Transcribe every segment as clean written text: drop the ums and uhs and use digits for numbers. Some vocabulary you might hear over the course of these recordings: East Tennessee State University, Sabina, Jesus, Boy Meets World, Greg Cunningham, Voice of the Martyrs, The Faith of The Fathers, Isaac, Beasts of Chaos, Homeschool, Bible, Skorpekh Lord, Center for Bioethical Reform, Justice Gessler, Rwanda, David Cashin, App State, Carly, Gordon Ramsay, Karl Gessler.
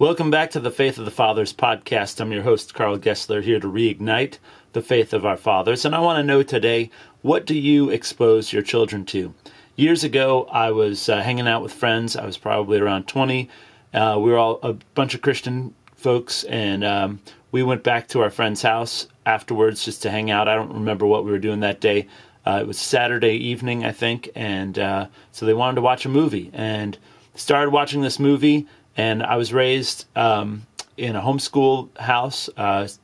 Welcome back to the Faith of the Fathers podcast. I'm your host, Karl Gessler, here to reignite the faith of our fathers. And I want to know today, what do you expose your children to? Years ago, I was hanging out with friends. I was probably around 20. We were all a bunch of Christian folks, and we went back to our friend's house afterwards just to hang out. I don't remember what we were doing that day. It was Saturday evening, I think, and so they wanted to watch a movie. And started watching this movie, and I was raised in a homeschool house.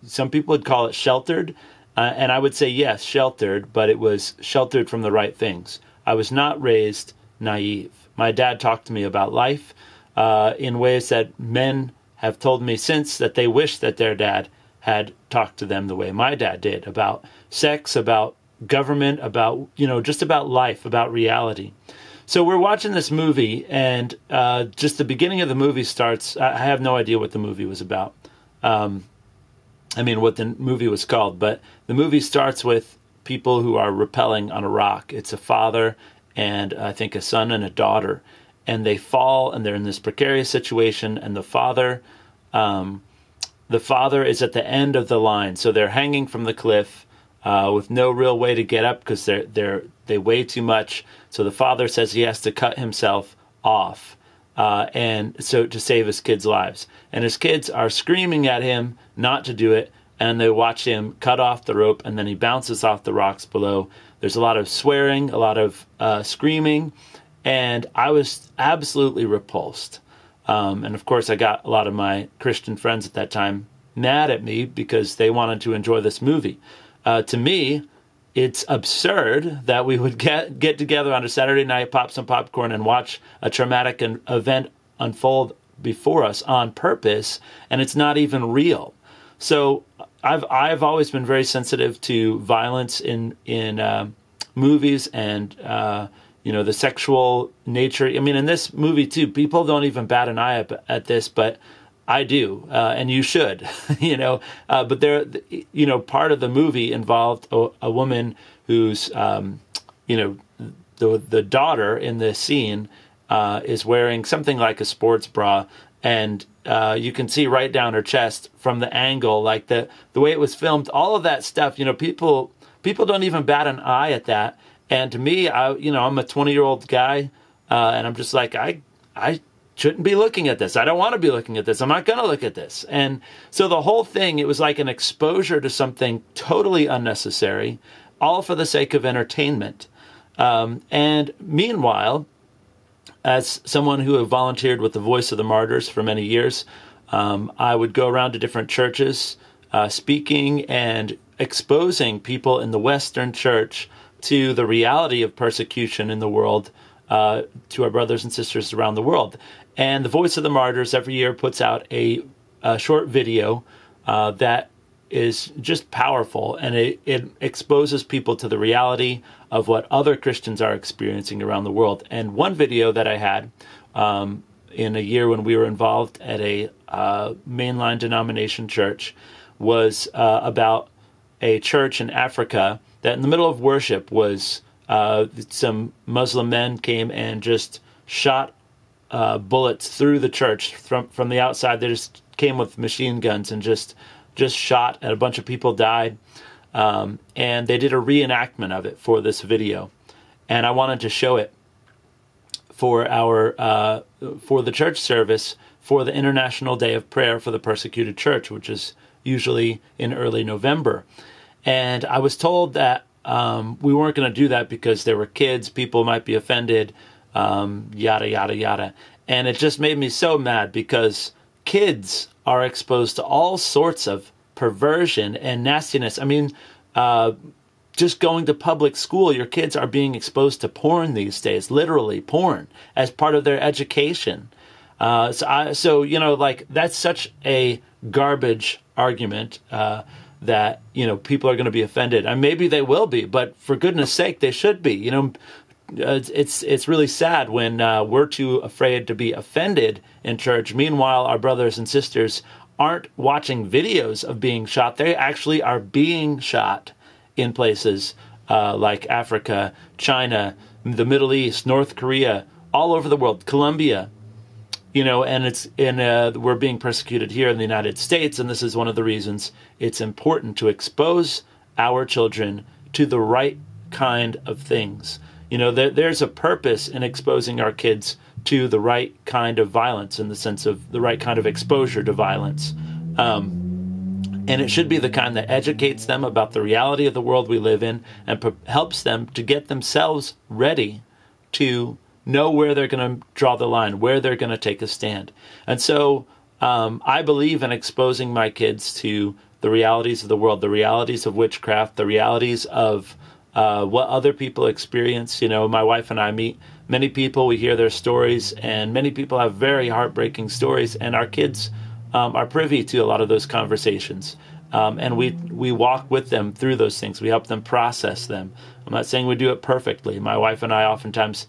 Some people would call it sheltered, and I would say, yes, sheltered, but it was sheltered from the right things. I was not raised naive. My dad talked to me about life in ways that men have told me since that they wish that their dad had talked to them the way my dad did, about sex, about government, about, you know, just about life, about reality. So we're watching this movie, and just the beginning of the movie starts. I have no idea what the movie was about. I mean, what the movie was called, but the movie starts with people who are rappelling on a rock. It's a father and I think a son and a daughter, and they fall, and they're in this precarious situation, and the father is at the end of the line, so they're hanging from the cliff with no real way to get up because they weigh too much. So the father says he has to cut himself off, and so to save his kids' lives. And his kids are screaming at him not to do it, and they watch him cut off the rope, and then he bounces off the rocks below. There's a lot of swearing, a lot of screaming, and I was absolutely repulsed. And of course, I got a lot of my Christian friends at that time mad at me because they wanted to enjoy this movie. To me, it's absurd that we would get together on a Saturday night, pop some popcorn, and watch a traumatic event unfold before us on purpose, and it's not even real. So I've always been very sensitive to violence in movies and you know, the sexual nature. I mean, in this movie too, people don't even bat an eye at this, but I do, and you should, you know. But there, you know, part of the movie involved a woman who's, you know, the daughter in this scene is wearing something like a sports bra, and you can see right down her chest from the angle, like the way it was filmed, all of that stuff. You know, people don't even bat an eye at that. And to me, you know, I'm a 20-year-old guy, and I'm just like, I shouldn't be looking at this. I don't want to be looking at this. I'm not going to look at this. And so the whole thing, it was like an exposure to something totally unnecessary, all for the sake of entertainment. And meanwhile, as someone who had volunteered with the Voice of the Martyrs for many years, I would go around to different churches speaking and exposing people in the Western church to the reality of persecution in the world, to our brothers and sisters around the world. And the Voice of the Martyrs every year puts out a short video that is just powerful, and it exposes people to the reality of what other Christians are experiencing around the world. And one video that I had in a year when we were involved at a mainline denomination church was about a church in Africa that in the middle of worship was some Muslim men came and just shot bullets through the church from the outside. They just came with machine guns and just shot, and a bunch of people died. And they did a reenactment of it for this video, and I wanted to show it for our for the church service for the International Day of Prayer for the Persecuted Church, which is usually in early November. And I was told that we weren't going to do that because there were kids, people might be offended, yada, yada, yada. And it just made me so mad because kids are exposed to all sorts of perversion and nastiness. I mean, just going to public school, your kids are being exposed to porn these days, literally porn, as part of their education. So, you know, like, that's such a garbage argument, that, you know, people are going to be offended. And maybe they will be, but for goodness sake, they should be. You know, it's really sad when we're too afraid to be offended in church. Meanwhile, our brothers and sisters aren't watching videos of being shot. They actually are being shot in places like Africa, China, the Middle East, North Korea, all over the world, Colombia. you know, and it's in we're being persecuted here in the United States, and this is one of the reasons it's important to expose our children to the right kind of things. You know, there's a purpose in exposing our kids to the right kind of violence, in the sense of the right kind of exposure to violence. And it should be the kind that educates them about the reality of the world we live in and helps them to get themselves ready to know where they're going to draw the line, where they're going to take a stand. And so I believe in exposing my kids to the realities of the world, the realities of witchcraft, the realities of what other people experience. You know, my wife and I meet many people, we hear their stories, and many people have very heartbreaking stories, and our kids are privy to a lot of those conversations. And we walk with them through those things. We help them process them. I'm not saying we do it perfectly. My wife and I oftentimes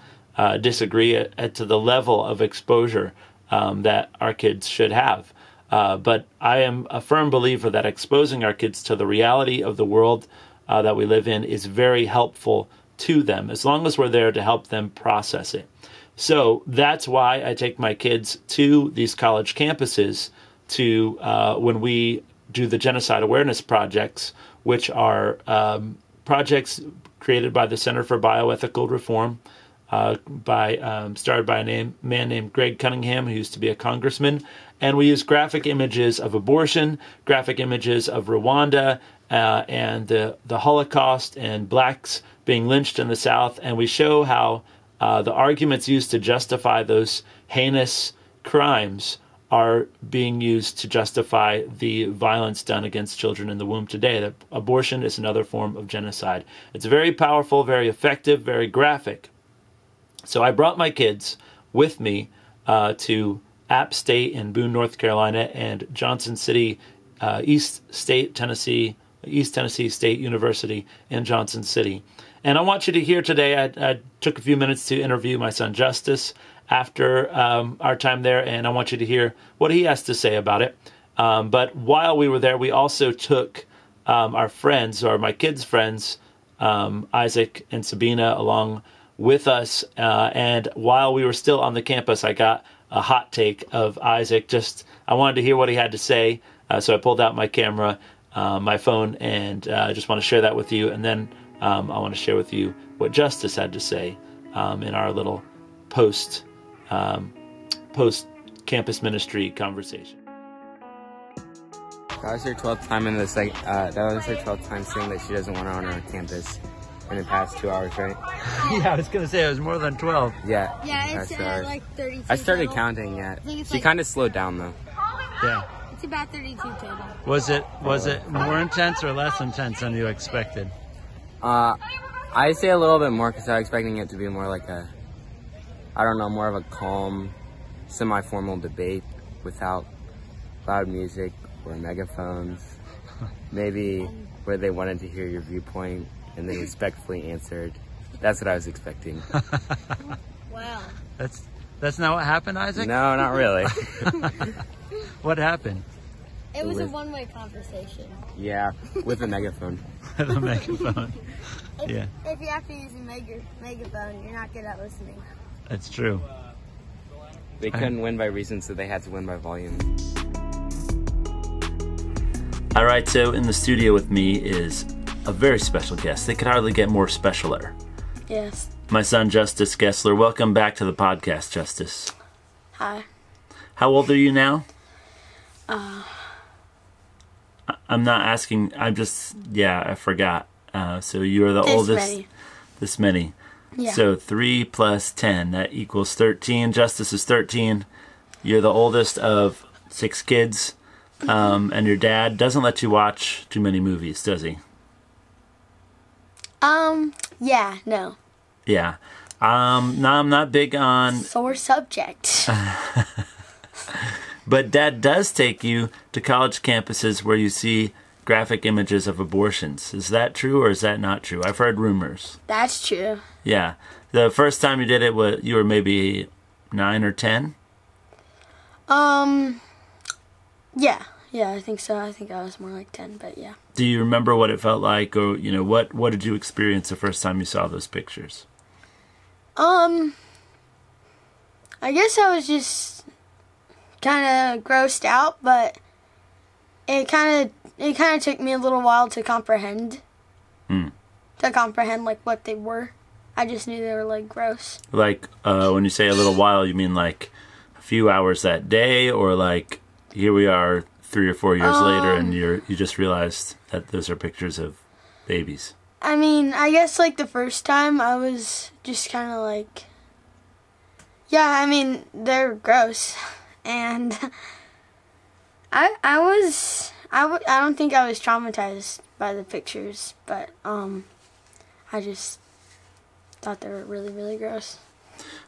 disagree to the level of exposure that our kids should have. But I am a firm believer that exposing our kids to the reality of the world that we live in is very helpful to them, as long as we're there to help them process it. So that's why I take my kids to these college campuses to when we do the genocide awareness projects, which are projects created by the Center for Bioethical Reform, started by a man named Greg Cunningham, who used to be a congressman. And we use graphic images of abortion, graphic images of Rwanda and the Holocaust and blacks being lynched in the South. And we show how the arguments used to justify those heinous crimes are being used to justify the violence done against children in the womb today. That abortion is another form of genocide. It's very powerful, very effective, very graphic. So I brought my kids with me to App State in Boone, North Carolina, and Johnson City, East Tennessee State University in Johnson City. And I want you to hear today, I took a few minutes to interview my son Justice after our time there, and I want you to hear what he has to say about it. But while we were there, we also took our friends, or my kids' friends, Isaac and Sabina, along with us, and while we were still on the campus, I got a hot take of Isaac. I wanted to hear what he had to say, so I pulled out my camera, my phone, and I just want to share that with you, and then I want to share with you what Justice had to say in our little post-campus ministry conversation. That was her 12th time in this, that was her 12th time saying that she doesn't want to on her own campus. In the past 2 hours, right? Yeah, I was going to say it was more than 12. Yeah. Yeah, it's like 32. I started counting yet. Yeah. She kind of slowed down though. Yeah. It's about 32 total. Was it more intense or less intense than you expected? I say a little bit more, because I was expecting it to be more like a, I don't know, more of a calm, semi-formal debate without loud music or megaphones. Maybe where they wanted to hear your viewpoint. And they respectfully answered. That's what I was expecting. Wow. That's not what happened, Isaac? No, not really. What happened? It was a one-way conversation. Yeah, with a megaphone. With a megaphone. If you have to use a megaphone, you're not good at listening. That's true. They couldn't win by reason, so they had to win by volume. All right, so in the studio with me is a very special guest. They could hardly get more specialer. Yes. My son, Justice Gessler. Welcome back to the podcast, Justice. Hi. How old are you now? I'm not asking. I'm just, yeah, I forgot. So you are the oldest. This many. Yeah. So 3 plus 10, that equals 13. Justice is 13. You're the oldest of 6 kids. And your dad doesn't let you watch too many movies, does he? Yeah, no. Yeah. No, I'm not big on... Sore subject. But Dad does take you to college campuses where you see graphic images of abortions. Is that true or is that not true? I've heard rumors. That's true. Yeah. The first time you did it, you were maybe 9 or 10? Yeah. Yeah, I think so. I think I was more like 10, but yeah. Do you remember what it felt like, or, you know, what did you experience the first time you saw those pictures? I guess I was just kind of grossed out, but it kind of took me a little while to comprehend. Hmm. To comprehend like what they were. I just knew they were like gross. Like when you say a little while, you mean like a few hours that day, or like here we are 3 or 4 years later and you just realized that those are pictures of babies? I mean, I guess like the first time I was just kind of like, yeah, I mean, they're gross. And I don't think I was traumatized by the pictures, but I just thought they were really, really gross.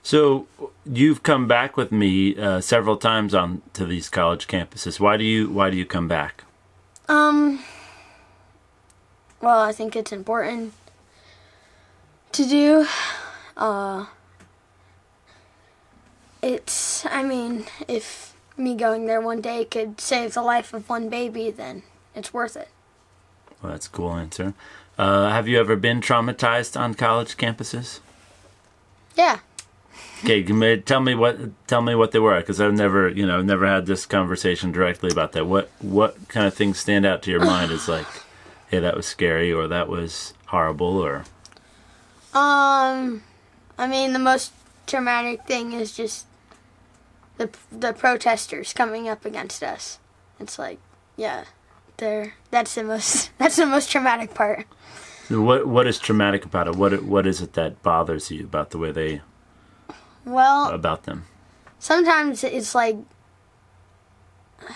So you've come back with me several times on to these college campuses. Why do you come back? Well, I think it's important to do. I mean, if me going there one day could save the life of one baby, then it's worth it. Well, that's a cool answer. Have you ever been traumatized on college campuses? Yeah. Okay, tell me what they were, because I've never had this conversation directly about that. What kind of things stand out to your mind as like, hey, that was scary, or that was horrible, or? I mean, the most traumatic thing is just the protesters coming up against us. It's like, yeah, that's the most traumatic part. So what is traumatic about it? What is it that bothers you about the way they? Well, about them. Sometimes it's like,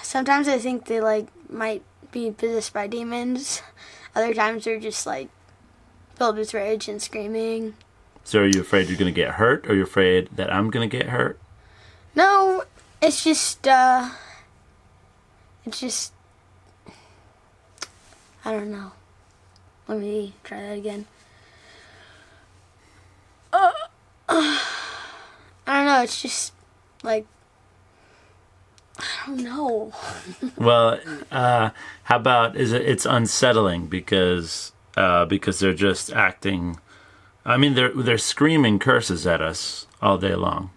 sometimes I think they like might be possessed by demons. Other times they're just like filled with rage and screaming. So are you afraid you're going to get hurt, or you're afraid that I'm going to get hurt? No, it's just, I don't know. Let me try that again. I don't know, it's just, like, I don't know. Well, how about, it's unsettling because they're just acting, I mean, they're screaming curses at us all day long.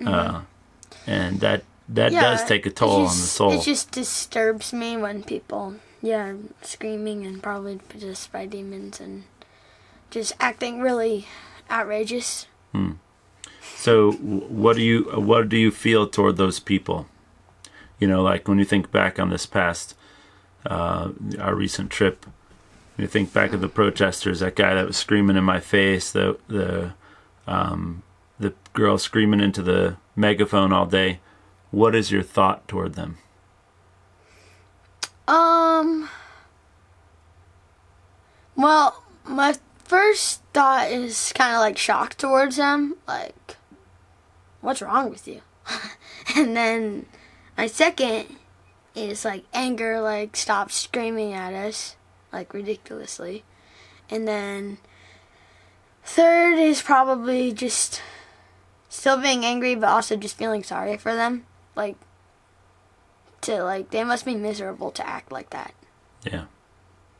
Mm-hmm. And that yeah, does take a toll on the soul. It just disturbs me when people, yeah, screaming and probably possessed by demons and just acting really outrageous. Hmm. So what do you feel toward those people? You know, like when you think back on this past, our recent trip, when you think back of the protesters, that guy that was screaming in my face, the girl screaming into the megaphone all day. What is your thought toward them? Well, my first thought is kind of like shock towards them, like, what's wrong with you? And then my second is like anger, like stop screaming at us, like ridiculously. And then third is probably just still being angry, but also just feeling sorry for them. Like, they must be miserable to act like that. Yeah,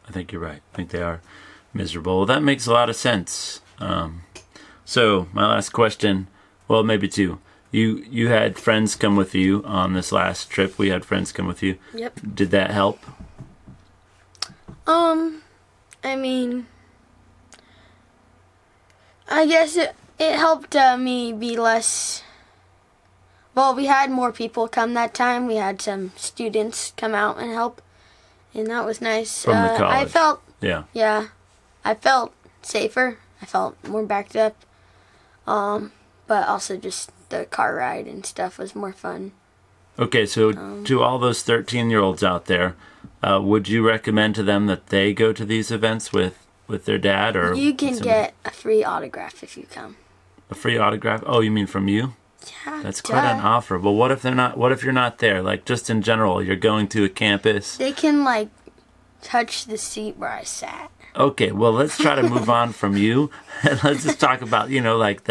I think you're right. I think they are miserable. Well, that makes a lot of sense. So my last question, well, maybe two. You had friends come with you on this last trip. We had friends come with you. Yep. Did that help? I mean, I guess it helped me be less. Well, we had more people come that time. We had some students come out and help, and that was nice. From the college. I felt. Yeah. Yeah, I felt safer. I felt more backed up. But also just the car ride and stuff was more fun. Okay, so to all those 13-year-olds out there, would you recommend to them that they go to these events with their dad? Or you can get a free autograph if you come. A free autograph? Oh, you mean from you? Yeah. That's quite an offer. But what if they're not? What if you're not there? Like, just in general, you're going to a campus. They can, like, touch the seat where I sat. Okay, well, let's try to move on from you. And let's just talk about, you know, like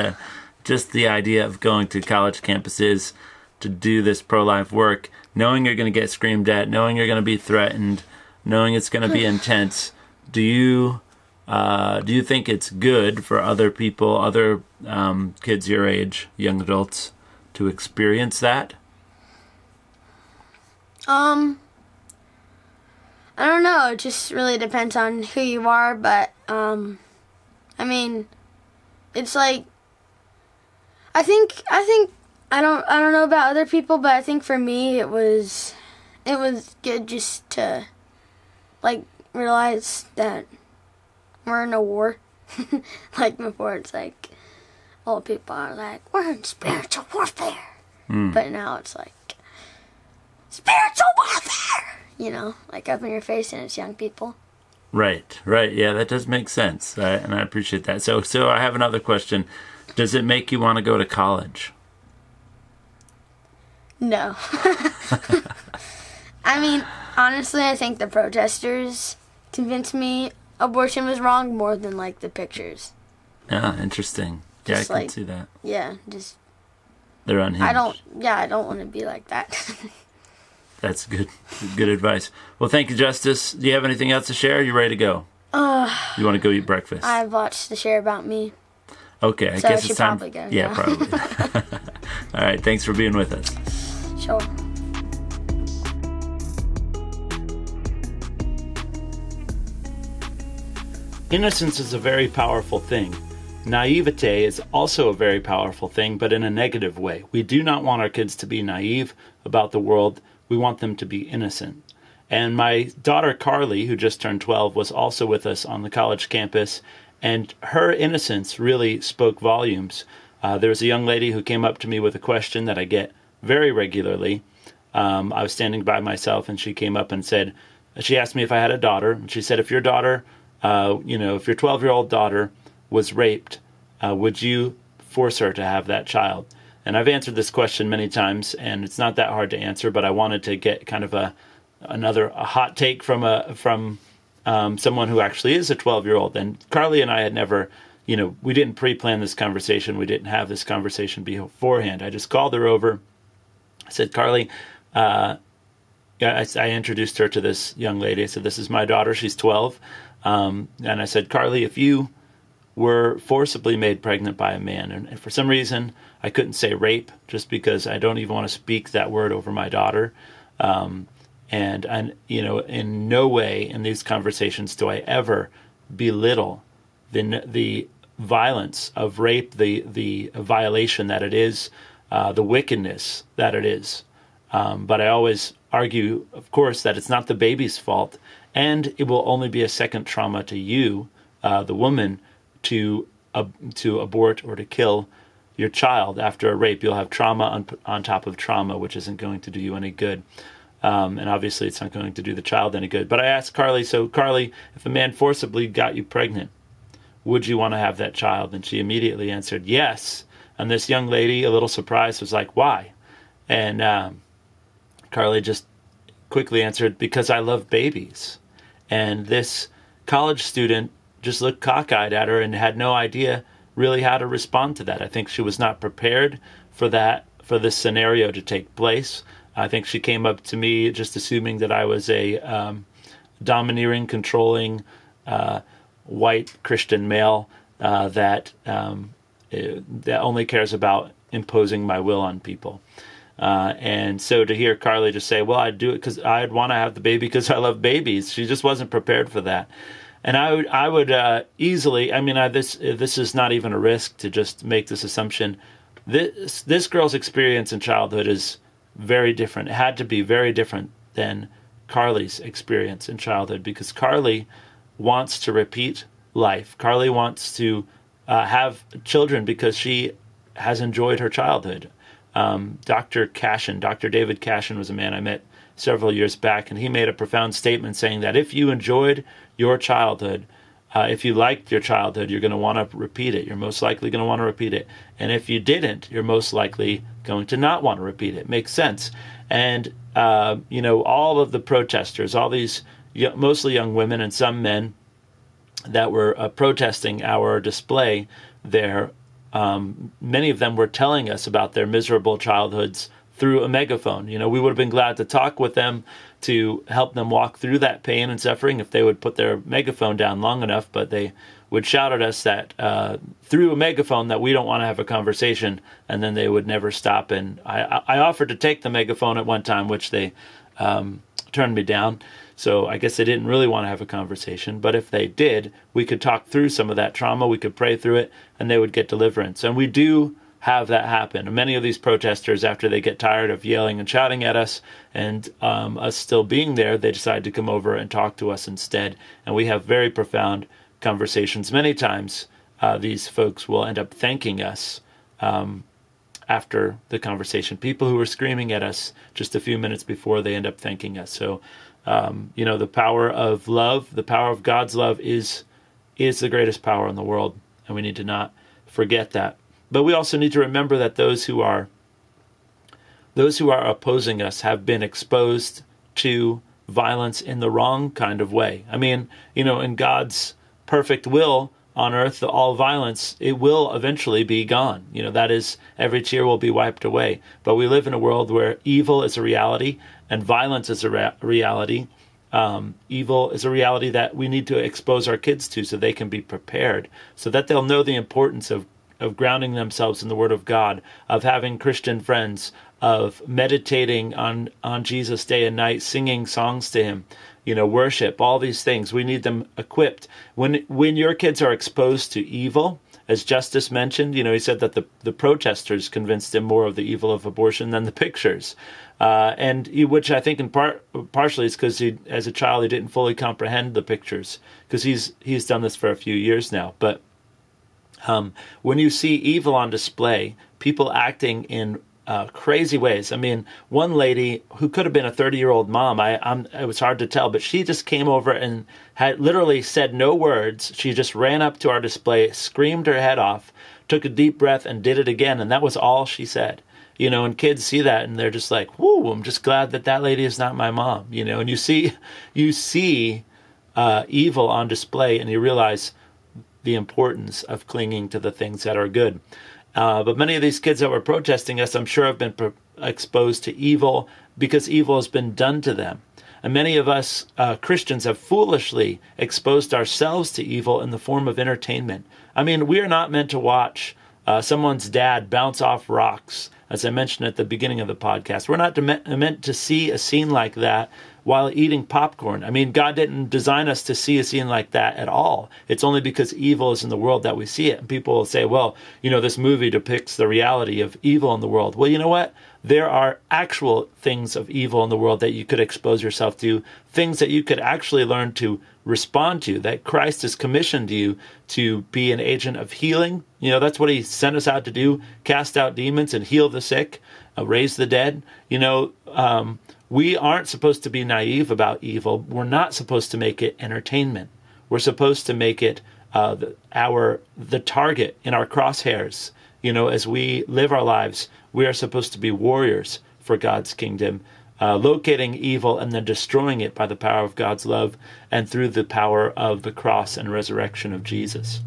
just the idea of going to college campuses to do this pro-life work, knowing you're going to get screamed at, knowing you're going to be threatened, knowing it's going to be intense. Do you think it's good for other people, other kids your age, young adults, to experience that? I don't know. It just really depends on who you are, but, I mean, it's like, I think, I don't know about other people, but I think for me it was good just to, like, realize that we're in a war. Like, before it's like, all people are like, we're in spiritual warfare. Mm. But now it's like, spiritual warfare, you know, like up in your face, and it's young people. Right, right. Yeah, that does make sense, and I appreciate that. So I have another question. Does it make you want to go to college? No. I mean, honestly, I think the protesters convinced me abortion was wrong more than, like, the pictures. Ah, interesting. Yeah, just I can, like, see that. Yeah, just... they're unhinged. I don't want to be like that. That's good advice. Well, thank you, Justice. Do you have anything else to share? Are you ready to go? You want to go eat breakfast? I've watched the share about me. Okay, I guess it's time. Probably go, yeah, probably. All right, thanks for being with us. Sure. Innocence is a very powerful thing. Naivete is also a very powerful thing, but in a negative way. We do not want our kids to be naive about the world. We want them to be innocent. And my daughter, Carly, who just turned 12, was also with us on the college campus, and her innocence really spoke volumes. There was a young lady who came up to me with a question that I get very regularly. I was standing by myself, and she came up and said, she asked me if I had a daughter, and she said, if your daughter, if your 12-year-old daughter was raped, would you force her to have that child? And I've answered this question many times, and it's not that hard to answer, but I wanted to get kind of another hot take from someone who actually is a 12-year-old. And Carly and I had never, we didn't pre-plan this conversation. We didn't have this conversation beforehand. I just called her over. I said, Carly, I introduced her to this young lady. I said, this is my daughter. She's 12. And I said, Carly, if you were forcibly made pregnant by a man, and for some reason I couldn't say rape, just because I don't even want to speak that word over my daughter, and in no way in these conversations do I ever belittle the violence of rape, the violation that it is, the wickedness that it is, but I always argue, of course, that it's not the baby's fault, and it will only be a second trauma to you, the woman, to abort or to kill your child after a rape. You'll have trauma on top of trauma, which isn't going to do you any good. And obviously it's not going to do the child any good. But I asked Carly, so Carly, if a man forcibly got you pregnant, would you want to have that child? And she immediately answered yes. And this young lady, a little surprised, was like, why? And Carly just quickly answered, because I love babies. And this college student just looked cockeyed at her and had no idea really how to respond to that. I think she was not prepared for this scenario to take place. I think she came up to me just assuming that I was a domineering, controlling, white Christian male that only cares about imposing my will on people. And so to hear Carly just say, well, I'd do it because I'd want to have the baby because I love babies, she just wasn't prepared for that. And I would easily, this is not even a risk to just make this assumption. This girl's experience in childhood is very different. It had to be very different than Carly's experience in childhood, because Carly wants to repeat life. Carly wants to have children because she has enjoyed her childhood. Dr. David Cashin was a man I met several years back, and he made a profound statement saying that if you enjoyed your childhood, if you liked your childhood, you're going to want to repeat it. You're most likely going to want to repeat it. And if you didn't, you're most likely going to not want to repeat it. Makes sense. And, all of the protesters, all these mostly young women and some men that were protesting our display there, many of them were telling us about their miserable childhoods through a megaphone. We would have been glad to talk with them, to help them walk through that pain and suffering if they would put their megaphone down long enough, but they would shout at us that through a megaphone that we don't want to have a conversation, and then they would never stop. And I offered to take the megaphone at one time, which they turned me down. So I guess they didn't really want to have a conversation. But if they did, we could talk through some of that trauma. We could pray through it, and they would get deliverance. And we do have that happen. And many of these protesters, after they get tired of yelling and shouting at us and us still being there, they decide to come over and talk to us instead. And we have very profound conversations. Many times these folks will end up thanking us after the conversation. People who were screaming at us just a few minutes before, they end up thanking us. So, you know, the power of love, the power of God's love is the greatest power in the world, and we need to not forget that. But we also need to remember that those who are opposing us have been exposed to violence in the wrong kind of way. I mean, you know, in God's perfect will on earth, all violence, it will eventually be gone. You know, that is, every tear will be wiped away. But we live in a world where evil is a reality and violence is a reality. Evil is a reality that we need to expose our kids to so they can be prepared, so that they'll know the importance of grounding themselves in the Word of God, of having Christian friends, of meditating on Jesus day and night, singing songs to Him, you know, worship, all these things. We need them equipped. When your kids are exposed to evil, as Justice mentioned, you know, he said that the protesters convinced him more of the evil of abortion than the pictures. And he, which I think in partially is because he, as a child, he didn't fully comprehend the pictures, because he's done this for a few years now. But when you see evil on display, people acting in crazy ways. I mean, one lady who could have been a 30-year-old mom, it was hard to tell, but she just came over and had literally said no words. She just ran up to our display, screamed her head off, took a deep breath, and did it again. And that was all she said. You know, and kids see that and they're just like, "Whoa! I'm just glad that that lady is not my mom." You know, and you see evil on display, and you realize the importance of clinging to the things that are good. But many of these kids that were protesting us, I'm sure, have been exposed to evil because evil has been done to them. And many of us Christians have foolishly exposed ourselves to evil in the form of entertainment. I mean, we are not meant to watch someone's dad bounce off rocks, as I mentioned at the beginning of the podcast. We're not meant to see a scene like that while eating popcorn. I mean, God didn't design us to see a scene like that at all. It's only because evil is in the world that we see it. And people will say, well, you know, this movie depicts the reality of evil in the world. Well, you know what? There are actual things of evil in the world that you could expose yourself to, things that you could actually learn to respond to, that Christ has commissioned you to be an agent of healing. You know, that's what He sent us out to do, cast out demons and heal the sick, raise the dead. You know, we aren't supposed to be naive about evil. We're not supposed to make it entertainment. We're supposed to make it the target in our crosshairs. You know, as we live our lives, we are supposed to be warriors for God's kingdom, locating evil and then destroying it by the power of God's love and through the power of the cross and resurrection of Jesus.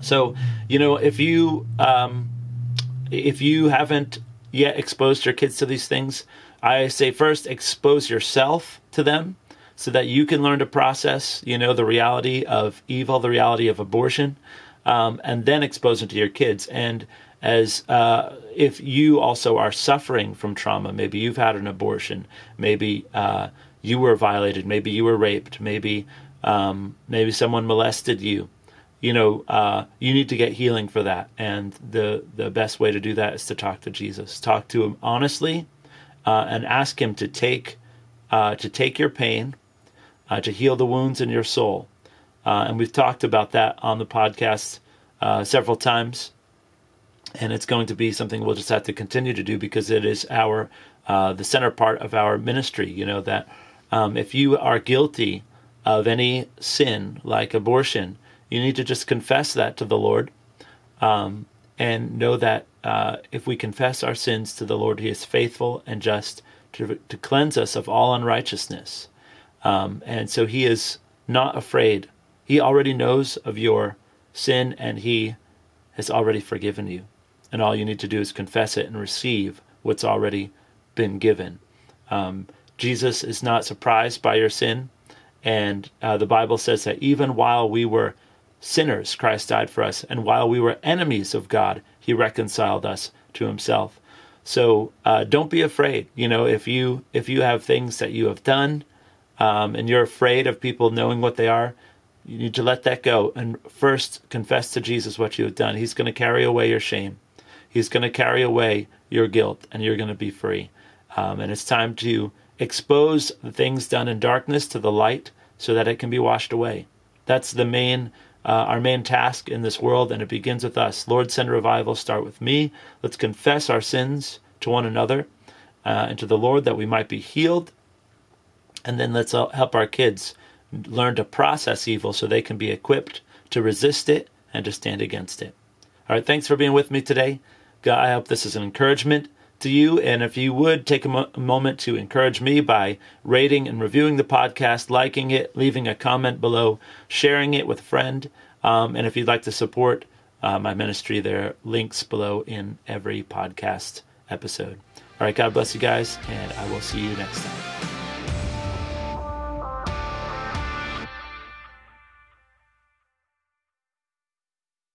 So, you know, if you haven't yet exposed your kids to these things, I say first expose yourself to them so that you can learn to process, you know, the reality of evil, the reality of abortion, and then expose it to your kids. And as if you also are suffering from trauma, maybe you've had an abortion, maybe you were violated, maybe you were raped, maybe someone molested you. You know, you need to get healing for that. And the best way to do that is to talk to Jesus. Talk to Him honestly. And ask Him to take your pain, to heal the wounds in your soul. And we've talked about that on the podcast several times. And it's going to be something we'll just have to continue to do, because it is the center part of our ministry. You know, that if you are guilty of any sin like abortion, you need to just confess that to the Lord. And know that if we confess our sins to the Lord, He is faithful and just to cleanse us of all unrighteousness. And so He is not afraid. He already knows of your sin, and He has already forgiven you. And all you need to do is confess it and receive what's already been given. Jesus is not surprised by your sin. And the Bible says that even while we were sinners, Christ died for us, and while we were enemies of God, He reconciled us to Himself. So don't be afraid. You know, if you have things that you have done and you're afraid of people knowing what they are, you need to let that go and first confess to Jesus what you have done. He's going to carry away your shame. He's going to carry away your guilt, and you're going to be free. And it's time to expose the things done in darkness to the light so that it can be washed away. That's the main our main task in this world, and it begins with us. Lord, send revival. Start with me. Let's confess our sins to one another and to the Lord that we might be healed. And then let's help our kids learn to process evil so they can be equipped to resist it and to stand against it. All right, thanks for being with me today. God, I hope this is an encouragement to you. And if you would, take a moment to encourage me by rating and reviewing the podcast, liking it, leaving a comment below, sharing it with a friend. And if you'd like to support my ministry, there are links below in every podcast episode. All right, God bless you guys, and I will see you next time.